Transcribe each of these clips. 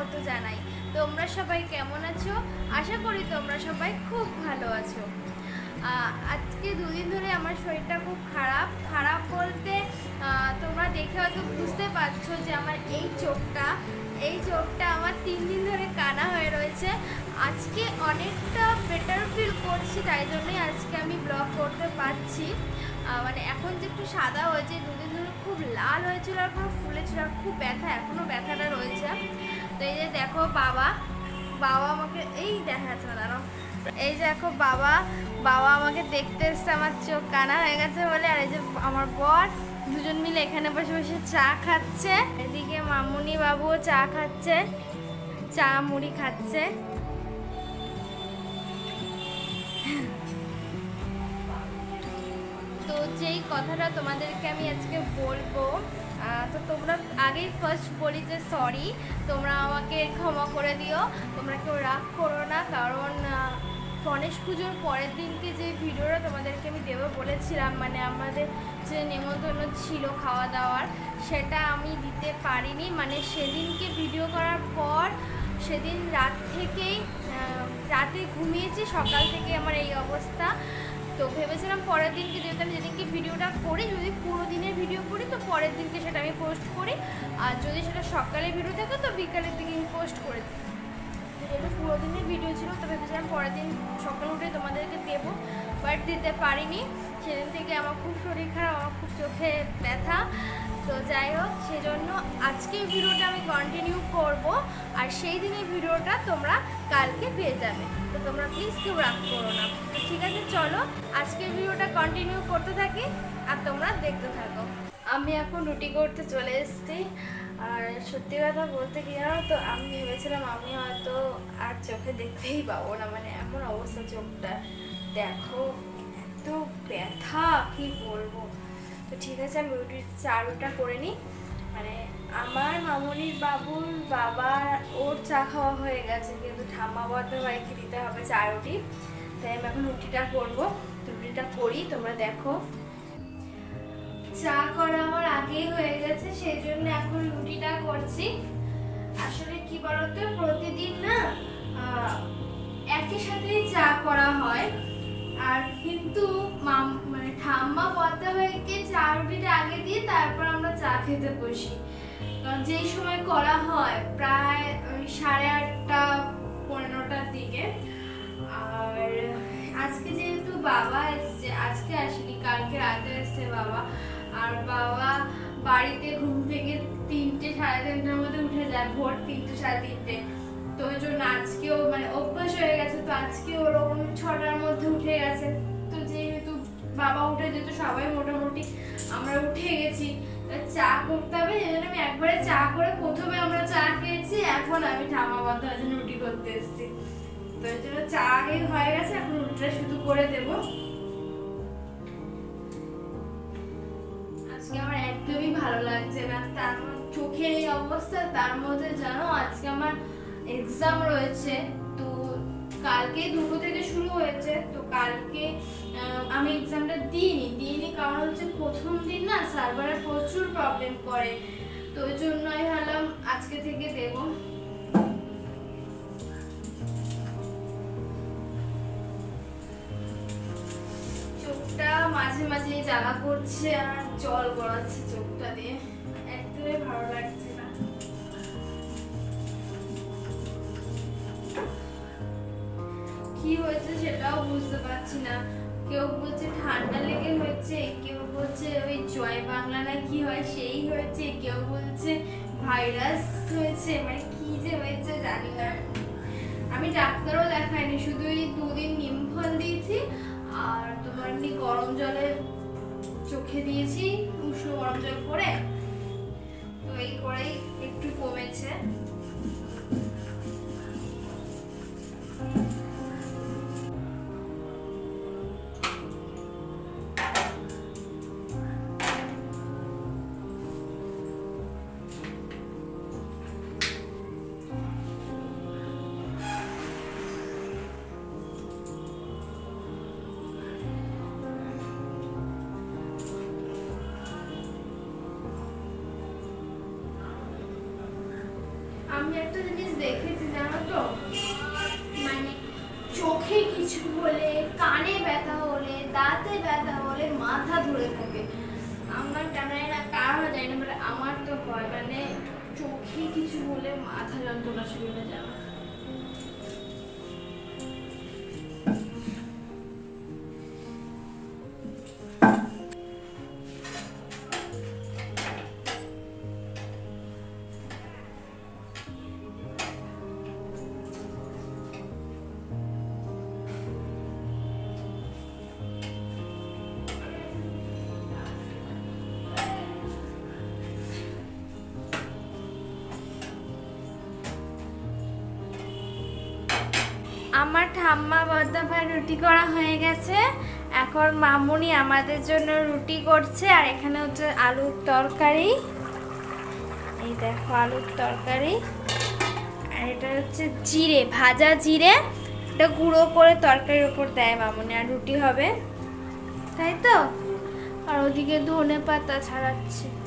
স্বাগত জানাই। তোমরা সবাই কেমন আছো? আশা করি তোমরা সবাই খুব ভালো আছো। আজকে দুদিন ধরে আমার শরীরটা খুব খারাপ বলতে তোমরা দেখে হয়তো বুঝতে পারছো যে আমার এই চোখটা আমার 3 দিন ধরে কানা হয়ে রয়েছে। আজকে অনেকটা বেটার ফিল করছি, তাই জন্যই আজকে আমি ব্লগ করতে পারছি। মানে এখন যে একটু সাদা হয়েছে, 2 দিন ধরে খুব লাল হয়েছিল আর পুরো ফুলেছিল আর খুব ব্যথা, এখনও ব্যথাটা রয়েছে। তো এই যে দেখো বাবা আমাকে এই দেখাচ্ছে না, দাঁড়াও, এই যে দেখো বাবা আমাকে দেখতে এসছে আমার চোখ কানা হয়ে গেছে বলে। আর এই যে আমার বর, দুজন মিলে এখানে বসে বসে চা খাচ্ছে। এদিকে মামুনি বাবুও চা খাচ্ছে, চা মুড়ি খাচ্ছে। তো যেই কথাটা তোমাদেরকে আমি আজকে বলবো, তো তোমরা আগেই ফার্স্ট বলি যে সরি, তোমরা আমাকে ক্ষমা করে দিও, তোমরা কেউ রাগ করো না। কারণ গণেশ পুজোর পরের দিনকে যে ভিডিওটা তোমাদেরকে আমি দেবো বলেছিলাম, মানে আমাদের যে নেমন্তন্ন ছিল খাওয়া দাওয়ার, সেটা আমি দিতে পারিনি। মানে সেদিনকে ভিডিও করার পর সেদিন রাতে ঘুমিয়েছি, সকাল থেকে আমার এই অবস্থা। তো ভেবেছিলাম পরের দিনকে, যেহেতু আমি যেদিনকে ভিডিওটা করি, যদি পুরো দিনের ভিডিও করি তো পরের দিনকে সেটা আমি পোস্ট করি, আর যদি সেটা সকালে ভিডিও থাকে তো বিকালের দিকে আমি পোস্ট করে দিই। যেহেতু পুরো দিনের ভিডিও ছিল তো ভেবেছিলাম পরের দিন সকালে উঠে তোমাদেরকে দেবো, বাট দিতে পারিনি। সেদিন থেকে আমার খুব শরীর খারাপ, আমার খুব চোখে ব্যথা। তো যাই হোক, সেজন্য আজকে ভিডিওটা আমি কন্টিনিউ করব, আর সেই দিনের ভিডিওটা তোমরা কালকে পেয়ে যাবে। তো তোমরা প্লিজ কেউ রাগ করো না, তো ঠিক আছে, চলো আজকে ভিডিওটা কন্টিনিউ করতে থাকি আর তোমরা দেখতে থাকো। আমি এখন রুটি করতে চলে এসেছি। আর সত্যি কথা বলতে কি জানো তো, আমি ভেবেছিলাম আমি হয়তো আর চোখে দেখতেই পাবো না, মানে এমন অবস্থা চোখটা, দেখো এত ব্যথা কি বলবো। তো ঠিক আছে, আমি রুটির চারুটা করে নিই। মানে আমার মামনির বাবুর বাবা, ওর চা খাওয়া হয়ে গেছে, কিন্তু ঠাম্মা বদ্ধ ভাইকে দিতে হবে চারুটি, তাই আমি এখন রুটিটা করবো। তো রুটিটা করি, তোমরা দেখো। চা করা আমার আগেই হয়ে গেছে, সেই জন্য এখন রুটিটা করছি। আসলে কি বলতো, প্রতিদিন না একই সাথে চা করা হয়, আর কিন্তু মানে ঠাম্মা বলতে হয় কি চা রুটিটা আগে দিয়ে তারপর আমরা চা খেতে বসি। কারণ যেই সময় করা হয় প্রায় 8:30-9:15-টার দিকে। আর আজকে যেহেতু বাবা এসছে, আজকে আসেনি, কালকে রাতে এসছে বাবা। আর বাবা বাড়িতে ঘুম থেকে 3টে 3:30টার মধ্যে উঠে যায়, ভোর 3টে 3:30। তো ওই জন্য আজকেও মানে অভ্যাস হয়ে গেছে, তো আজকে ওরকম 6টার মধ্যে উঠে গেছে। তো যেহেতু বাবা উঠে যেত, সবাই মোটামুটি আমরা উঠে গেছি, চা করতে হবে। এই জন্য আমি একবারে চা করে, প্রথমে আমরা চা খেয়েছি, এখন আমি ঠামাবদ্ধ হয়ে জন্য রুটি করতে এসেছি। তো এই জন্য চা আগে হয়ে গেছে, এখন রুটিটা শুধু করে দেবো। আমার একদমই ভালো লাগছে না, তার চোখে এই অবস্থা। তার মধ্যে জানো আজকে আমার এক্সাম রয়েছে, তো কালকে দুপুর থেকে শুরু হয়েছে। তো কালকে আমি এক্সামটা দিইনি, কারণ হচ্ছে প্রথম দিন না সার্ভারে প্রচুর প্রবলেম করে, তো ওই জন্যই ভাবলাম আজকে থেকে দেব। চোখটা মাঝে মাঝে জ্বালা করছে আর জল গড়াচ্ছে চোখটা দিয়ে, একদমই ভালো লাগছে না। কি হয়েছে সেটাও বুঝতে পারছি না। কেউ বলছে ঠান্ডা লেগে হয়েছে, কেউ বলছে ওই জয় বাংলা না কি হয় সেই হয়েছে, কেউ বলছে ভাইরাস হয়েছে, মানে কি যে হয়েছে জানি না। আমি ডাক্তারও দেখাইনি, শুধু এই 2 দিন নিম ফল দিয়েছি আর তোমার এমনি গরম জলে চোখে দিয়েছি, উষ্ণ গরম জল করে, তো এই করেই একটু কমেছে। आमार ठाम्मा बद्दा भाई रुटी करा होये गेछे एखन मामुनी आमादेर जोन्नो रुटी करछे आर एखाने होच्छे आलुर तरकारी एई देखो आलुर तरकारी आर एटा होच्छे जिरे भाजा जिरे एटा गुड़ो करे तरकारीर उपर देय मामुनी आर रुटी होबे ताई तो आर ओदिके धने पाता छाड़ाच्छे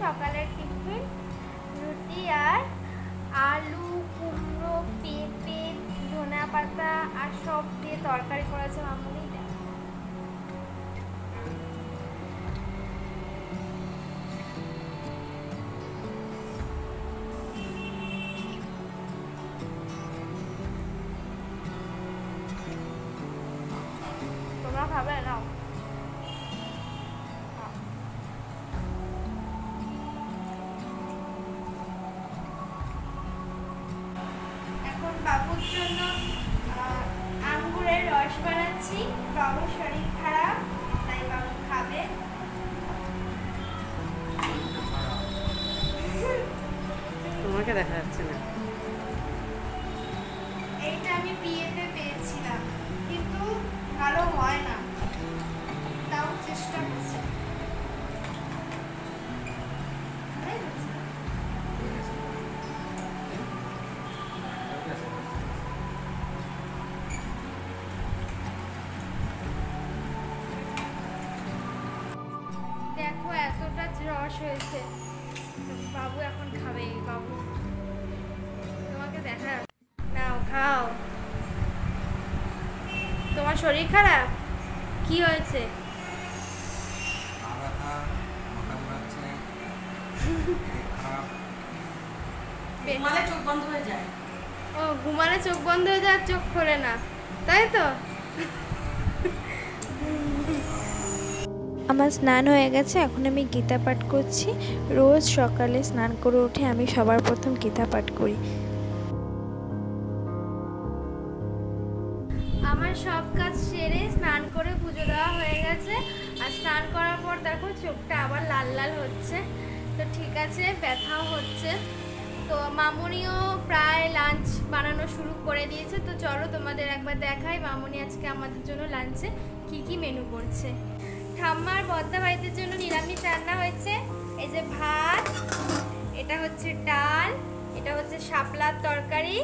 सकाले टिफिन रुटी और आलू कुमड़ो पेपे धना पाता और सब दिए तरकारी करेছে মামুনি। তোমরা খাবে না रस হয়েছে বাবু এখন খাবে বাবু তোমাকে দেখা নাও খাও তোমার শরীর খারাপ কি হয়েছে আরাটা মাথা ঘুরছে খারাপ ঘুমালে চোখ বন্ধ হয়ে যায় ও ঘুমালে চোখ বন্ধ হয়ে যায় চোখ খোলে না তাই তো आमार स्नान हो गेछे एखन आमी गीता पाठ करछि रोज सकाले स्नान करे उठे आमी सबार प्रथम गीता पाठ करी आमार सब काज सेरे स्नान करे पूजो देवा हो गेछे आर स्नान करार पर देखो चोखटा आबार लाल लाल होच्छे तो ठीक आछे ब्यथाओ होच्छे तो मामुनिओ प्राय लांच बनानो शुरू करे दिएछे। तो चलो तोमादेर एकबार देखाई मामुनि आजके आमादेर जोन्नो लांचे की की मेनू करछे। ठाम्मार बद्दा भाइদের জন্য নিরামিষ রান্না হয়েছে। এই যে ভাত, এটা হচ্ছে ডাল, এটা হচ্ছে শাপলার তরকারি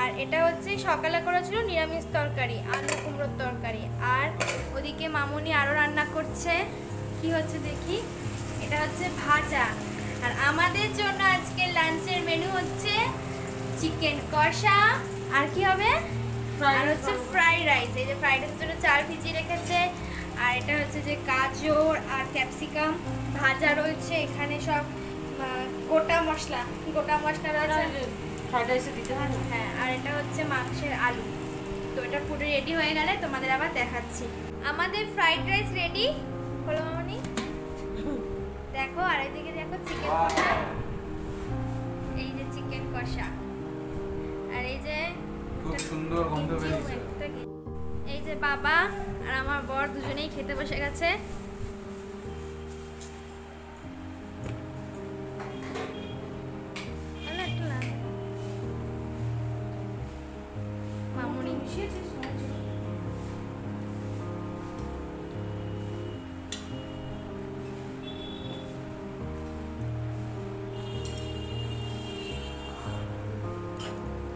আর এটা হচ্ছে সকালে করা ছিল নিরামিষ তরকারি, আলু কুমড়োর তরকারি। আর ওদিকে মামুনি আরো রান্না করছে, কি হচ্ছে দেখি, এটা হচ্ছে ভাজা। আর আমাদের জন্য আজকে লাঞ্চের মেনু হচ্ছে চিকেন কষা আর কি হবে, আর হচ্ছে ফ্রাইড রাইস। এই যে ফ্রাইড রাইসের জন্য চাল ভিজিয়ে রেখেছে আর এটা হচ্ছে যে গাজর আর ক্যাপসিকাম ভাজা রয়েছে। এখানে সব গোটা মশলা রয়েছে ফ্রাইড রাইসে দিতে হয় না। হ্যাঁ, আর এটা হচ্ছে মাংসের আলু। তো এটা পুরো রেডি হয়ে গেলে তোমাদের আবার দেখাচ্ছি। আমাদের ফ্রাইড রাইস রেডি হলো মামনি, দেখো। আর এদিকে দেখো চিকেন কষা, এই যে চিকেন কষা। আর এই যে খুব সুন্দর গন্ধ বের হচ্ছে। এই যে বাবা আর আমার বর দুজনেই খেতে বসে গেছে। মামুনি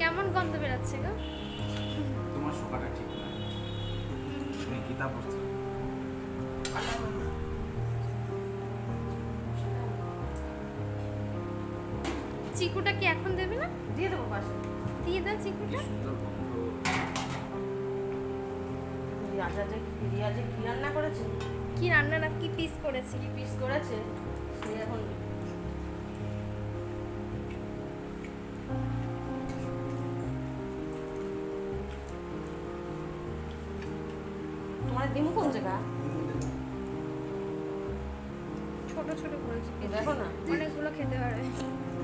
কেমন গন্ধ বের হচ্ছে গো? তোমার শোকাটা ঠিক না, তুমি কিতা পড়ছো? চিকুটা কি এখন দেবে না? দিয়ে দেবো, পাশে দিয়ে দাও চিকুটা। রিয়াজে কি রান্না করেছে, কি রান্না না কি পিস করেছে, কি পিস করেছে সে এখন তোমার দিমু কোন জায়গা ছোট ছোট করেছে, দেখো না অনেকগুলো খেতে পারে।